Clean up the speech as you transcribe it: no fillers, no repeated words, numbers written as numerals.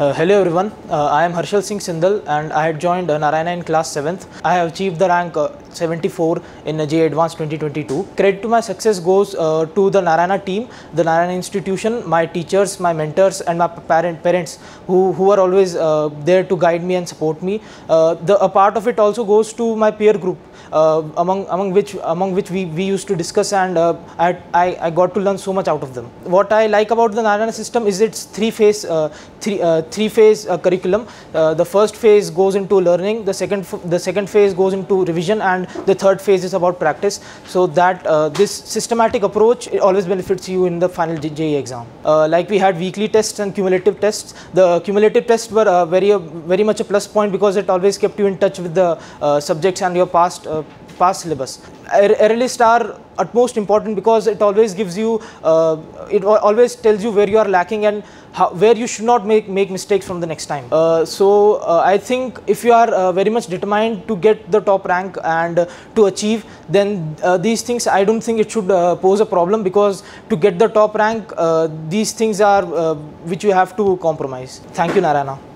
Hello everyone, I am Harshal Singh Sindhal and I had joined Narayana in class 7th. I have achieved the rank 74 in JEE Advanced 2022. Credit to my success goes to the Narayana team, the Narayana institution, my teachers, my mentors and my parents who are always there to guide me and support me. A part of it also goes to my peer group among which we used to discuss, and I got to learn so much out of them. What I like about the Narayana system is its three-phase curriculum. The first phase goes into learning, the second phase goes into revision, and the third phase is about practice, so that this systematic approach always benefits you in the final JEE exam. Like we had weekly tests and cumulative tests. The cumulative tests were very much a plus point because it always kept you in touch with the subjects and your past syllabus. Early star utmost important because it always gives you, it always tells you where you are lacking and where you should not make mistakes from the next time. I think if you are very much determined to get the top rank and to achieve, then these things, I don't think it should pose a problem, because to get the top rank, these things are which you have to compromise. Thank you, Narayana.